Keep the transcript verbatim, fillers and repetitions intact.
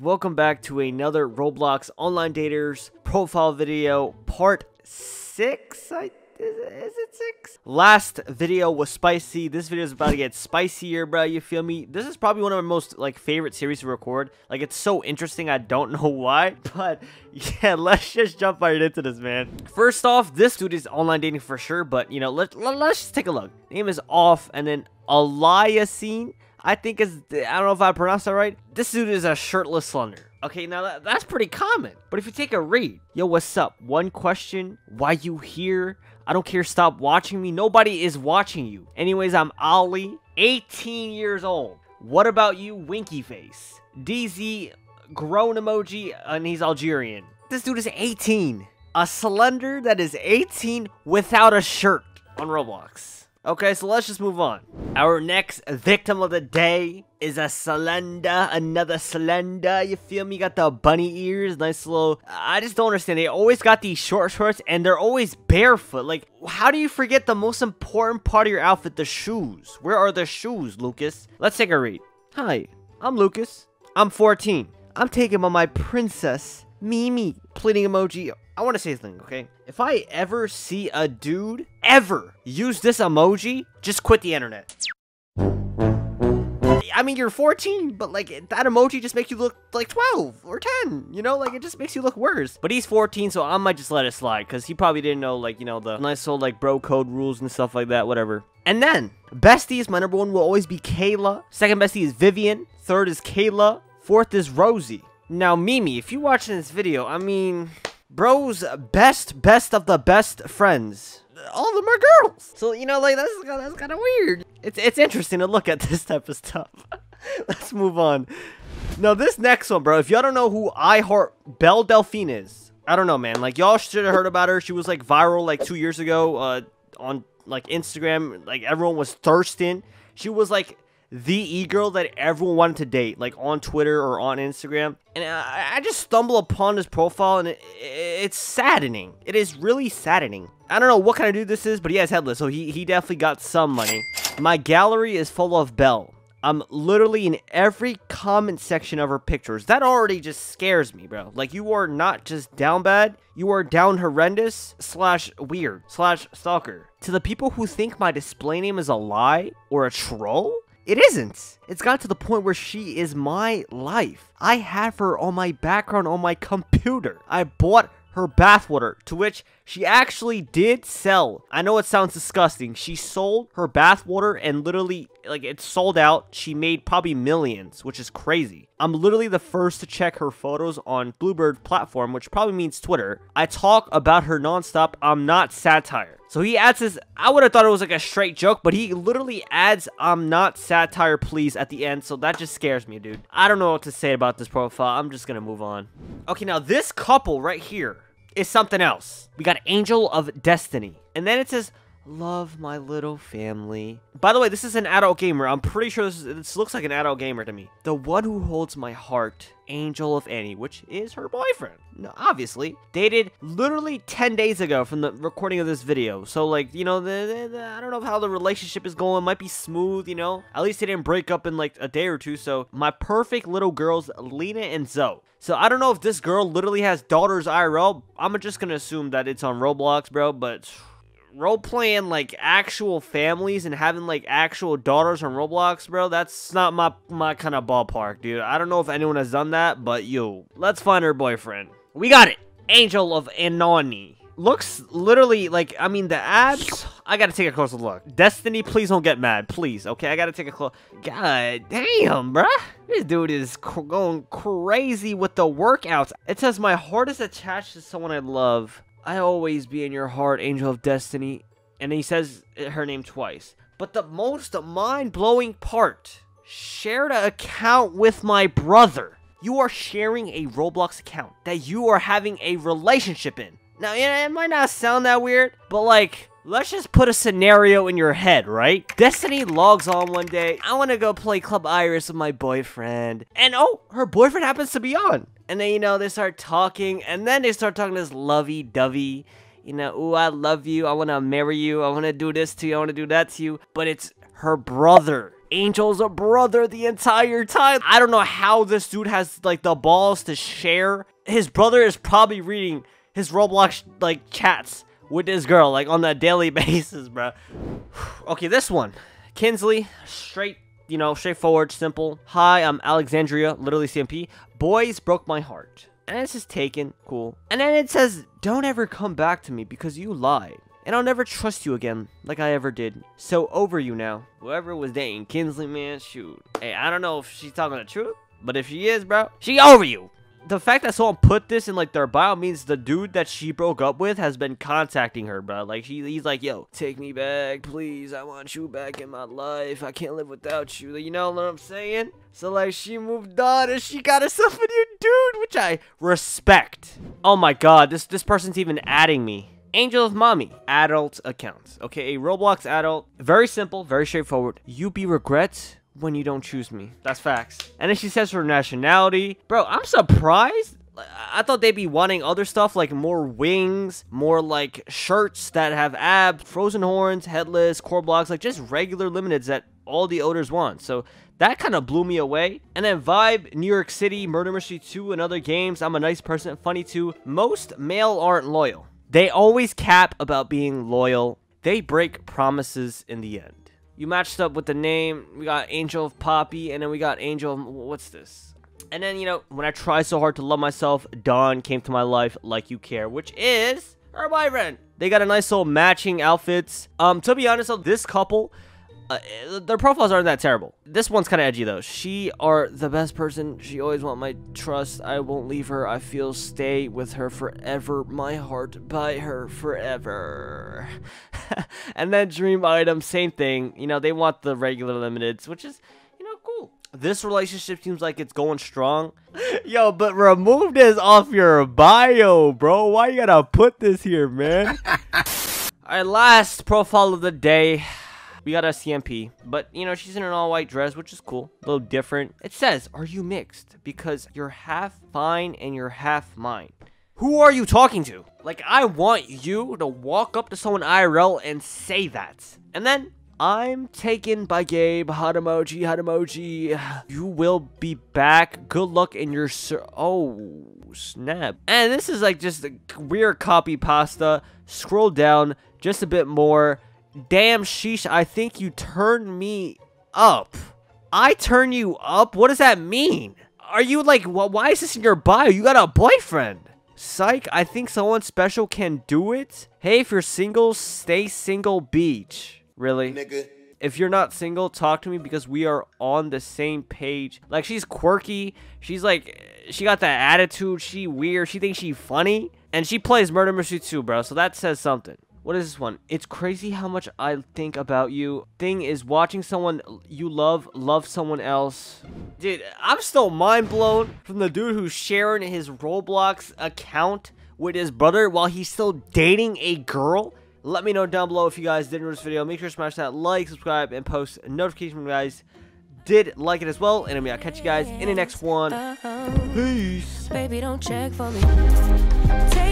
Welcome back to another Roblox Online Daters profile video, part six, I, is, is it six? Last video was spicy. This video is about to get spicier, bro, you feel me? This is probably one of my most, like, favorite series to record. Like, it's so interesting, I don't know why, but yeah, let's just jump right into this, man. First off, this dude is online dating for sure, but, you know, let, let, let's just take a look. Name is Off, and then Eliasine. I think it's, I don't know if I pronounced that right. This dude is a shirtless slender. Okay, now that, that's pretty common. But if you take a read, yo, what's up? One question, why you here? I don't care, stop watching me. Nobody is watching you. Anyways, I'm Ali, eighteen years old. What about you, winky face? D Z, grown emoji, and he's Algerian. This dude is eighteen. A slender that is eighteen without a shirt on Roblox. Okay, so let's just move on. Our next victim of the day is a slender, another slender, you feel me? You got the bunny ears, nice little... I just don't understand, they always got these short shorts and they're always barefoot. Like, how do you forget the most important part of your outfit, the shoes? Where are the shoes, Lucas? Let's take a read. Hi, I'm Lucas. I'm fourteen. I'm taken by my princess, Mimi. Pleading emoji. I want to say something, okay? If I ever see a dude ever use this emoji, just quit the internet. I mean, you're fourteen, but like that emoji just makes you look like twelve or ten, you know, like it just makes you look worse. But he's fourteen, so I might just let it slide because he probably didn't know, like, you know, the nice old like bro code rules and stuff like that, whatever. And then besties, my number one will always be Kayla. Second bestie is Vivian. Third is Kayla. Fourth is Rosie. Now, Mimi, if you're watching this video, I mean... Bro's best, best of the best friends. All of them are girls. So, you know, like, that's, that's kind of weird. It's, it's interesting to look at this type of stuff. Let's move on. Now, this next one, bro. If y'all don't know who I Heart Belle Delphine is, I don't know, man. Like, y'all should have heard about her. She was, like, viral, like, two years ago uh, on, like, Instagram. Like, everyone was thirsting. She was, like... the e-girl that everyone wanted to date, like on Twitter or on Instagram. And I, I just stumble upon this profile and it, it, it's saddening. It is really saddening. I don't know what kind of dude this is, but he has headless, so he, he definitely got some money. My gallery is full of Belle. I'm literally in every comment section of her pictures. That already just scares me, bro. Like, you are not just down bad, you are down horrendous slash weird slash stalker. To the people who think my display name is a lie or a troll, it isn't. It's got to the point where she is my life. I have her on my background on my computer. I bought her bathwater, to which she actually did sell. I know it sounds disgusting. She sold her bathwater and literally, like, it sold out. She made probably millions, which is crazy. I'm literally the first to check her photos on Bluebird platform, which probably means Twitter. I talk about her nonstop. I'm not satire. So he adds this, I would have thought it was like a straight joke, but he literally adds, I'm not satire, please, at the end. So that just scares me, dude. I don't know what to say about this profile. I'm just going to move on. Okay, now this couple right here is something else. We got Angel of Destiny. And then it says, love my little family. By the way, this is an adult gamer. I'm pretty sure this, is, this looks like an adult gamer to me. The one who holds my heart, Angel of Annie, which is her boyfriend. No, obviously, dated literally ten days ago from the recording of this video. So, like, you know, the, the, the, I don't know how the relationship is going. It might be smooth, you know. At least they didn't break up in like a day or two. So, my perfect little girls, Lena and Zoe. So, I don't know if this girl literally has daughters I R L. I'm just gonna assume that it's on Roblox, bro. But role-playing, like, actual families and having, like, actual daughters on Roblox, bro, that's not my my kind of ballpark, dude. I don't know if anyone has done that, but, yo, let's find her boyfriend. We got it. Angel of Anani. Looks literally, like, I mean, the abs, I gotta take a closer look. Destiny, please don't get mad, please, okay? I gotta take a close, god damn, bruh. This dude is cr going crazy with the workouts. It says, my heart is attached to someone I love. I always be in your heart, Angel of Destiny. And he says her name twice. But the most mind-blowing part, shared an account with my brother. You are sharing a Roblox account that you are having a relationship in. Now, it might not sound that weird, but like, let's just put a scenario in your head, right? Destiny logs on one day. I want to go play Club Iris with my boyfriend. And oh, her boyfriend happens to be on. And then, you know, they start talking, and then they start talking this lovey-dovey, you know, ooh, I love you, I want to marry you, I want to do this to you, I want to do that to you. But it's her brother Angel's a brother the entire time. I don't know how this dude has like the balls to share. His brother is probably reading his Roblox like chats with this girl like on a daily basis, bro. Okay, this one, Kinsley, straight, you know, straightforward, simple. Hi, I'm Alexandria, literally C M P. Boys broke my heart. And it's just taken, cool. And then it says, don't ever come back to me because you lied. And I'll never trust you again, like I ever did. So over you now. Whoever was dating Kinsley, man, shoot. Hey, I don't know if she's talking the truth, but if she is, bro, she over you. The fact that someone put this in, like, their bio means the dude that she broke up with has been contacting her, bro. Like, she, he's like, yo, take me back, please. I want you back in my life. I can't live without you. You know what I'm saying? So, like, she moved on and she got herself a new dude, which I respect. Oh, my God. This, this person's even adding me. Angel's mommy, adult accounts. Okay, a Roblox adult. Very simple, very straightforward. You be regrets when you don't choose me. That's facts. And then she says her nationality. Bro, I'm surprised. I thought they'd be wanting other stuff like more wings, more like shirts that have abs, frozen horns, headless, core blocks, like just regular limiteds that all the owners want. So that kind of blew me away. And then Vibe, New York City, Murder Mystery two, and other games. I'm a nice person, funny too. Most male aren't loyal. They always cap about being loyal. They break promises in the end. You matched up with the name. We got Angel of Poppy, and then we got Angel of, what's this? And then, you know, when I try so hard to love myself, Dawn came to my life like you care, which is her boyfriend. They got a nice little matching outfits. Um, to be honest, though, this couple, uh, their profiles aren't that terrible. This one's kind of edgy, though. She are the best person. She always want my trust. I won't leave her. I feel stay with her forever. My heart by her forever. And then dream item, same thing. You know, they want the regular limiteds, which is, you know, cool. This relationship seems like it's going strong. Yo, but remove this off your bio, bro. Why you gotta put this here, man? Alright, last profile of the day. We got a C M P, but, you know, she's in an all-white dress, which is cool. A little different. It says, are you mixed? Because you're half fine and you're half mine. Who are you talking to? Like, I want you to walk up to someone I R L and say that. And then, I'm taken by Gabe. Hot emoji, hot emoji. You will be back. Good luck in your ser- Oh, snap. And this is, like, just a weird copy pasta. Scroll down just a bit more. Damn, sheesh, I think you turned me up. I turn you up? What does that mean? Are you like, well, why is this in your bio? You got a boyfriend. Psych, I think someone special can do it. Hey, if you're single, stay single, beach. Really? Nigga. If you're not single, talk to me because we are on the same page. Like, she's quirky. She's like, she got that attitude. She weird. She thinks she funny. And she plays Murder Mystery two, bro. So that says something. What is this one? It's crazy how much I think about you. Thing is watching someone you love, love someone else. Dude, I'm still mind blown from the dude who's sharing his Roblox account with his brother while he's still dating a girl. Let me know down below if you guys did enjoy this video. Make sure to smash that like, subscribe, and post notifications when you guys did like it as well. And I'll catch you guys in the next one. Peace. Baby, don't check for me.